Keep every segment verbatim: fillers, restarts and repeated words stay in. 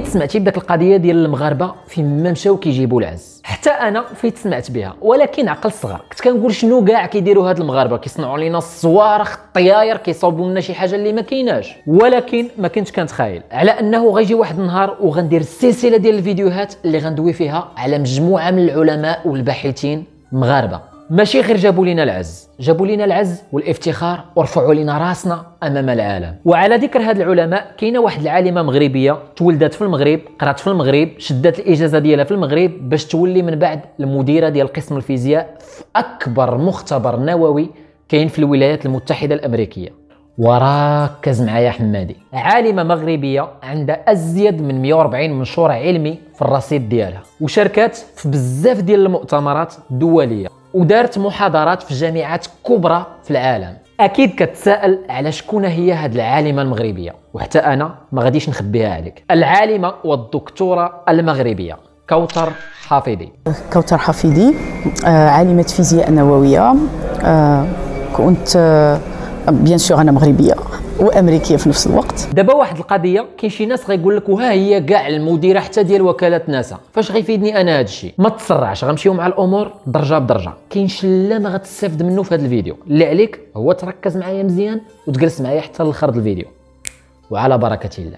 بغيت سمعتي بداك القضيه ديال المغاربه فين ما مشاو كيجيبوا العز، حتى انا فين سمعت بها ولكن عقل صغر. كنت كنقول شنو كاع كيديروا هاد المغاربه، كيصنعوا لينا الصواريخ الطياير، كيصاوبوا لنا شي حاجه اللي ما كايناش. ولكن ما كنتش كنتخايل على انه غيجي واحد النهار وغندير سلسله ديال الفيديوهات اللي غندوي فيها على مجموعه من العلماء والباحثين مغاربه، ماشي غير جابوا لينا العز، جابوا لينا العز والافتخار ورفعوا لينا راسنا امام العالم. وعلى ذكر هاد العلماء، كاينه واحد العالمه مغربيه تولدت في المغرب، قرات في المغرب، شدت الاجازه ديالها في المغرب باش تولي من بعد المديره ديال قسم الفيزياء في اكبر مختبر نووي كاين في الولايات المتحده الامريكيه. وركز معايا حمادي، عالمه مغربيه عندها ازيد من مئة وأربعين منشور علمي في الرصيد ديالها، وشاركات في بزاف ديال المؤتمرات الدوليه، ودارت محاضرات في جامعات كبرى في العالم. اكيد كتسائل على شكون هي هاد العالمه المغربيه، وحتى انا ما غاديش نخبيها عليك. العالمه والدكتوره المغربيه كوثر حفيدي. كوثر حفيدي عالمه فيزياء نوويه. كنت بيان سور انا مغربيه وامريكيه في نفس الوقت. دابا واحد القضيه، كاين شي ناس غيقول لك وها هي كاع المديره حتى ديال وكاله ناسا، فاش غيفيدني انا هذا الشيء؟ ما تسرعش، غنمشيو مع الامور درجه بدرجه. كاين شله ما غتستافد منه في هذا الفيديو، اللي عليك هو تركز معايا مزيان وتجلس معايا حتى لخر الفيديو، وعلى بركه الله.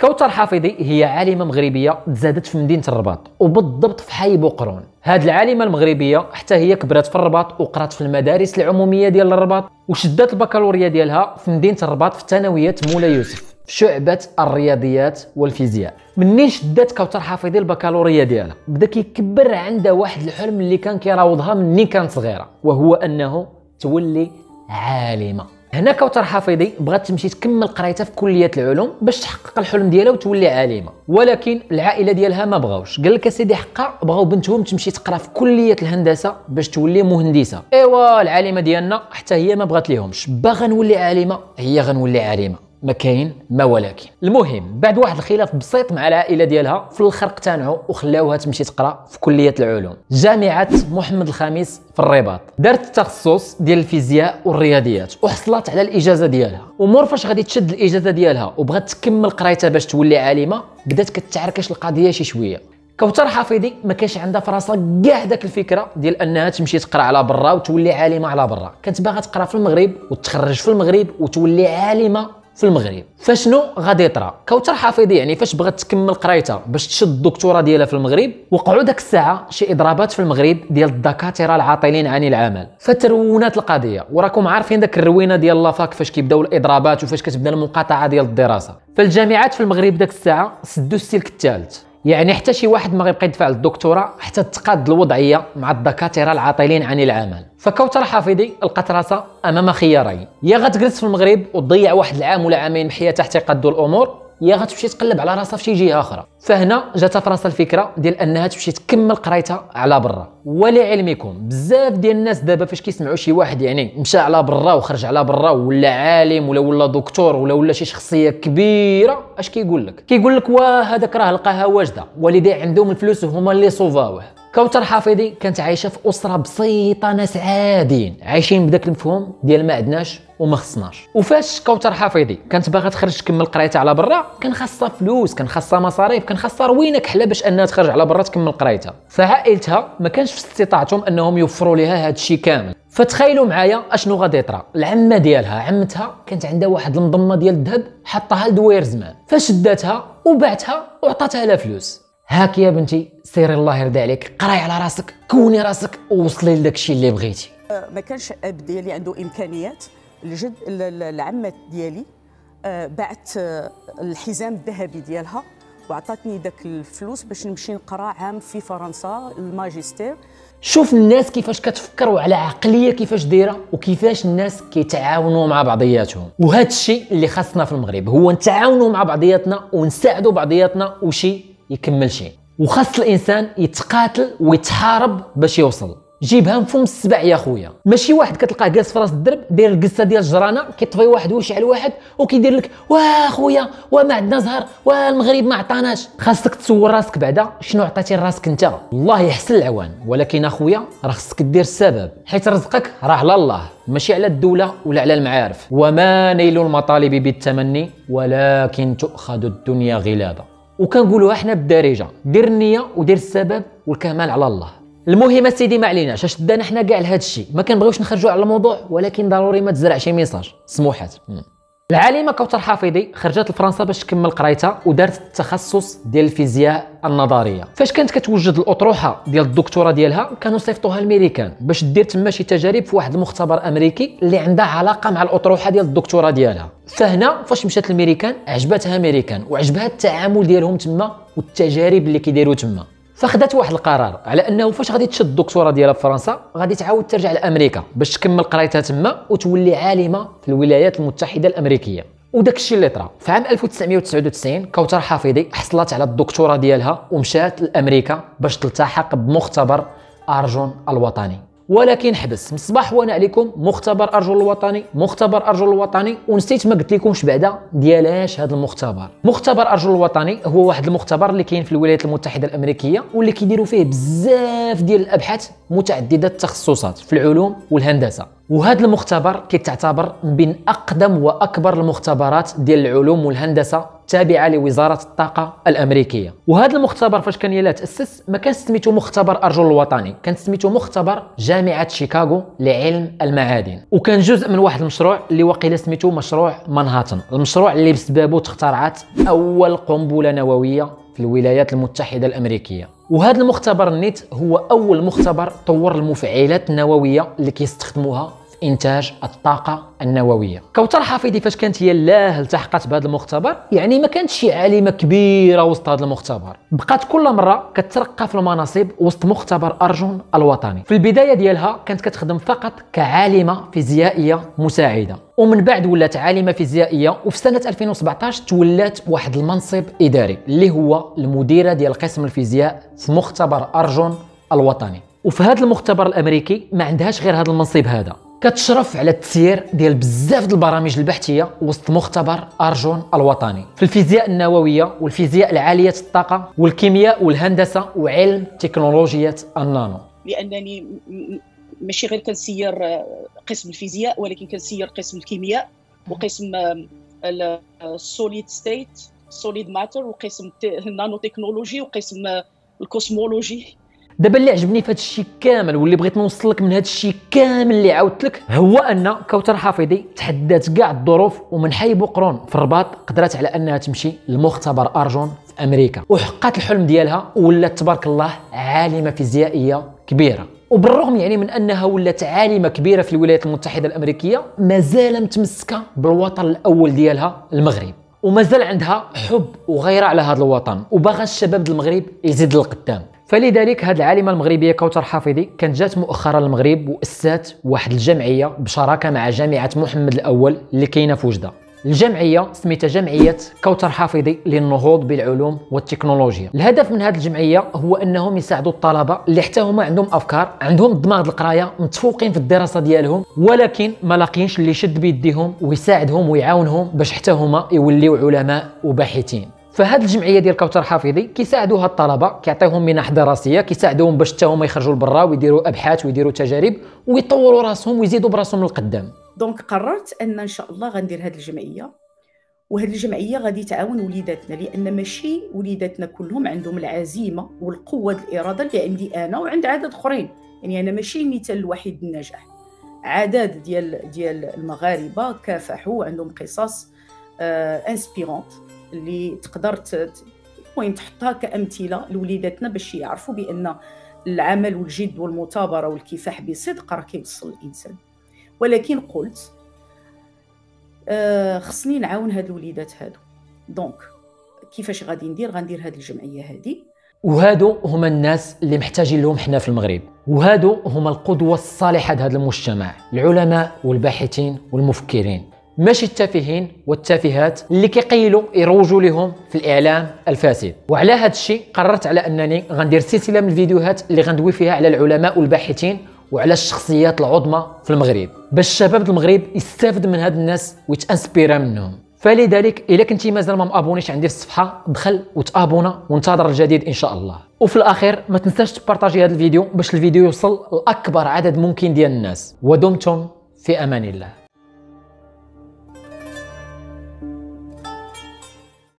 كوثر حفيدي هي عالمه مغربيه تزادت في مدينه الرباط، وبالضبط في حي بوقرون. هاد العالمه المغربيه حتى هي كبرات في الرباط، وقرات في المدارس العموميه ديال الرباط، وشدات البكالوريا ديالها في مدينه الرباط في ثانويه مولاي يوسف في شعبه الرياضيات والفيزياء. منين شدات كوثر حفيدي البكالوريا ديالها، بدا كيكبر عندها واحد الحلم اللي كان كيراوضها منين كانت صغيره، وهو انه تولي عالمه. هنا كوثر حفيدي بغات تمشي تكمل قرايتها في كليه العلوم باش تحقق الحلم ديالها وتولي عالمه، ولكن العائله ديالها ما بغاوش. قال لك اسيدي حقا، بغاو بنتهم تمشي تقرا في كليه الهندسه باش تولي مهندسه. ايوا العالمه ديالنا حتى هي ما بغات ليهمش، باغا نولي عالمه، هي غنولي عالمه، ما كاين ما ولكن. المهم بعد واحد الخلاف بسيط مع العائله ديالها، في الاخر اقتنعوا وخلاوها تمشي تقرا في كليه العلوم جامعه محمد الخامس في الرباط. دارت التخصص ديال الفيزياء والرياضيات وحصلت على الاجازه ديالها، ومور فاش غادي تشد الاجازه ديالها وبغات تكمل قرايتها باش تولي عالمه، بدات كتعركش القضيه شي شويه. كوثر حفيدي ما كانش عندها في راسها كاع داك الفكره ديال انها تمشي تقرا على برا وتولي عالمه على برا، كانت باغا تقرا في المغرب وتخرج في المغرب وتولي عالمه في المغرب. فشنو غادي يطرا؟ كوثر حفيدي يعني فاش بغات تكمل قرايتها باش تشد الدكتوراه ديالها في المغرب، وقعوا داك الساعه شي اضرابات في المغرب ديال الدكاتره العاطلين عن العمل، فترونات القضيه. وراكم عارفين داك الروينه ديال لافاك فاش كيبداو الاضرابات وفاش كتبدا المقاطعه ديال الدراسه. فالجامعات في المغرب داك الساعه سدوا السلك الثالث، يعني حتى شي واحد ما غيبقى يدفع للدكتوراه حتى تتقاد الوضعيه مع الدكاتره العاطلين عن العمل. فكوثر حفيدي لقات راسها امام خيارين، يا غتجلس في المغرب وتضيع واحد العام ولا عامين محياتها حتى يقادوا الامور، يا غتمشي تقلب على راسها في شي جهه اخرى. فهنا جاتها في راسها الفكره ديال انها تمشي تكمل قرايتها على برا. ولعلمكم بزاف ديال الناس دابا فاش كيسمعوا شي واحد يعني مشى على برا وخرج على برا ولا عالم ولا ولا دكتور ولا ولا شي شخصيه كبيره، اش كيقول لك؟ كيقول لك واه هذاك راه لقاها واجده، والديه عندهم الفلوس وهما اللي صوفاوه. كوثر حفيدي كانت عايشه في اسره بسيطه، ناس عاديين عايشين بداك المفهوم ديال ما عندناش وما خصناش. وفاش كوثر حفيدي كانت باغا تخرج تكمل قرايتها على برا، كان خاصها فلوس، كان خاصها مصاريف، كان خاصها روينه كحله باش انها تخرج على برا تكمل قرايتها. فعائلتها ما كانش في استطاعتهم انهم يوفروا لها هذا الشيء كامل. فتخيلوا معايا اشنو غادي يطرا. العمه ديالها عمتها كانت عندها واحد المضمه ديال الذهب حطها لدوير زمان، فشداتها وبعتها وعطاتها لها فلوس. هاك يا بنتي، سير الله يرضي عليك، قراي على راسك، كوني راسك، ووصلي لداك الشيء اللي بغيتي. ما كانش اب ديالي عنده امكانيات. الجد العمه ديالي باعت الحزام الذهبي ديالها وعطاتني داك الفلوس باش نمشي نقرا عام في فرنسا الماجستير. شوف الناس كيفاش كتفكر وعلى عقليه كيفاش دايره وكيفاش الناس كيتعاونوا مع بعضياتهم. وهذا الشيء اللي خاصنا في المغرب، هو نتعاونوا مع بعضياتنا ونساعدوا بعضياتنا وشي يكمل شي. وخاص الانسان يتقاتل ويتحارب باش يوصل. جيبها من فم السبع يا خويا. ماشي واحد كتلقاه جالس في راس الدرب داير القصه ديال الجرانه كيطفي واحد ويشعل واحد وكيدير لك واه خويا وما عندنا زهر والمغرب ما عطاناش. خاصك تصور راسك بعدا شنو عطيتي لراسك انت. الله يحسن العوان، ولكن اخويا راه خصك دير السبب، حيت رزقك راه على الله ماشي على الدوله ولا على المعارف. وما نيل المطالب بالتمني ولكن تؤخذ الدنيا غلابه. وكنقولوها احنا بالدارجه، دير النيه ودير السبب والكمال على الله. المهم سيدي ما عليناش، اش دانا حنا كاع لهذا الشيء، ما كنبغيوش نخرجوا على الموضوع، ولكن ضروري ما تزرع شي ميساج. سموحات. العالمه كوثر حفيدي خرجت لفرنسا باش تكمل قرايتها ودارت التخصص ديال الفيزياء النظريه. فاش كانت كتوجد الاطروحه ديال الدكتوراه ديالها كانوا صيفطوها للميريكان باش دير تما شي تجارب في واحد المختبر امريكي اللي عندها علاقه مع الاطروحه ديال الدكتوراه ديالها. فهنا فاش مشات للميريكان عجبتها ميريكان وعجبها التعامل ديالهم تما والتجارب اللي كيديروا تما، فاخدت واحد القرار على انه فاش غادي تشد الدكتوراه ديالها في فرنسا غادي تعاود ترجع لامريكا باش تكمل قرايتها تما وتولي عالمه في الولايات المتحده الامريكيه. وداك الشيء اللي طرا في عام ألف وتسعمائة وتسعة وتسعين كوثر حفيدي حصلت على الدكتوراه ديالها ومشات لامريكا باش تلتحق بمختبر ارجون الوطني، ولكن حبس من الصباح وانا عليكم مختبر ارجون الوطني مختبر ارجون الوطني ونسيت ما قلت لكمش بعدا ديالاش هذا المختبر. مختبر ارجون الوطني هو واحد المختبر اللي كاين في الولايات المتحده الامريكيه واللي كيديروا فيه بزاف ديال الابحاث متعدده التخصصات في العلوم والهندسه، وهذا المختبر كيتعتبر من بين اقدم واكبر المختبرات ديال العلوم والهندسه تابعه لوزاره الطاقه الامريكيه. وهذا المختبر فاش كان يلا تاسس ما كان سميتو مختبر ارجون الوطني، كان سميتو مختبر جامعه شيكاغو لعلم المعادن، وكان جزء من واحد المشروع اللي وقيلا سميتو مشروع مانهاتن، المشروع اللي بسببه اخترعت اول قنبله نوويه في الولايات المتحده الامريكيه. وهذا المختبر النيت هو اول مختبر طور المفعلات النوويه اللي كيستخدموها في انتاج الطاقه النوويه. كوثر حفيدي فاش كانت هي لا التحقت بهذا المختبر يعني ما كانتش شي عالمه كبيره وسط هذا المختبر، بقات كل مره كترقى في المناصب وسط مختبر ارجون الوطني. في البدايه ديالها كانت كتخدم فقط كعالمه فيزيائيه مساعده، ومن بعد ولات عالمه فيزيائيه، وفي سنه ألفين وسبعطاش تولات واحد المنصب اداري اللي هو المديره ديال قسم الفيزياء في مختبر ارجون الوطني. وفي هذا المختبر الامريكي ما عندهاش غير هذا المنصب هذا، كتشرف على التسيير ديال بزاف د البرامج البحثيه وسط مختبر ارجون الوطني في الفيزياء النوويه والفيزياء العاليه الطاقه والكيمياء والهندسه وعلم تكنولوجيا النانو. لانني ماشي غير كنسير قسم الفيزياء ولكن كنسير قسم الكيمياء وقسم السوليد ستيت سوليد ماتر وقسم النانو تكنولوجي وقسم الكوسمولوجي. دابا اللي عجبني في هذا الشيء كامل واللي بغيت نوصل لك من هذا الشيء كامل اللي عاودت لك هو ان كوثر حفيدي تحدات كاع الظروف ومن حي بقرون في الرباط قدرت على انها تمشي لمختبر ارجون في امريكا وحققت الحلم ديالها ولات تبارك الله عالمه فيزيائيه كبيره. وبالرغم يعني من انها ولات عالمه كبيره في الولايات المتحده الامريكيه مازال متمسكه بالوطن الاول ديالها المغرب، ومازال عندها حب وغيره على هذا الوطن وباغا الشباب ديال المغرب يزيد للقدام. فلذلك هذه العالمه المغربيه كوثر حفيدي كانت جات مؤخرا للمغرب واسست واحد الجمعيه بشراكه مع جامعه محمد الاول اللي كاينه في وجده. الجمعيه سميتها جمعيه كوثر حفيدي للنهوض بالعلوم والتكنولوجيا. الهدف من هذه الجمعيه هو انهم يساعدوا الطلبه اللي حتى هما عندهم افكار، عندهم الدماغ د القرايه، متفوقين في الدراسه ديالهم ولكن ما لاقينش اللي يشد بيديهم ويساعدهم ويعاونهم باش حتى هما يوليو علماء وباحثين. فهاد الجمعيه ديال كوثر حفيدي كيساعدوها الطلبه، كيعطيهم منح دراسيه، كيساعدوهم باش حتى هما يخرجوا لبرا ويديروا ابحاث ويديروا تجارب ويطوروا راسهم ويزيدوا براسهم للقدام. دونك قررت ان ان شاء الله غندير هاد الجمعيه، وهاد الجمعيه غادي تعاون وليداتنا لان ماشي وليداتنا كلهم عندهم العزيمه والقوه الاراده اللي عندي انا وعند عدد اخرين، يعني انا ماشي مثال الوحيد للنجاح. عدد ديال ديال المغاربه كافحوا عندهم قصص انسبيرونت اللي تقدر المهم تحطها كامثله لوليداتنا باش يعرفوا بان العمل والجد والمثابره والكفاح بصدق راه كيوصل الانسان. ولكن قلت آه خصني نعاون هاد الوليدات هادو، دونك كيفاش غادي ندير؟ غندير هاد الجمعيه هادي، وهادو هما الناس اللي محتاجين لهم حنا في المغرب، وهادو هما القدوه الصالحه لهذا المجتمع، العلماء والباحثين والمفكرين، ماشي التافهين والتافهات اللي كيقيلوا يروجوا لهم في الاعلام الفاسد. وعلى هذا الشيء قررت على انني غندير سلسله من الفيديوهات اللي غندوي فيها على العلماء والباحثين وعلى الشخصيات العظمى في المغرب باش الشباب المغرب يستافد من هاد الناس ويتانسبيرا منهم. فلذلك الا كنتي مازال ما مابونيش عندي في الصفحه دخل وتابونا وانتظر الجديد ان شاء الله. وفي الاخير ما تنساش تبارطاجي هذا الفيديو باش الفيديو يوصل لاكبر عدد ممكن ديال الناس. ودمتم في امان الله.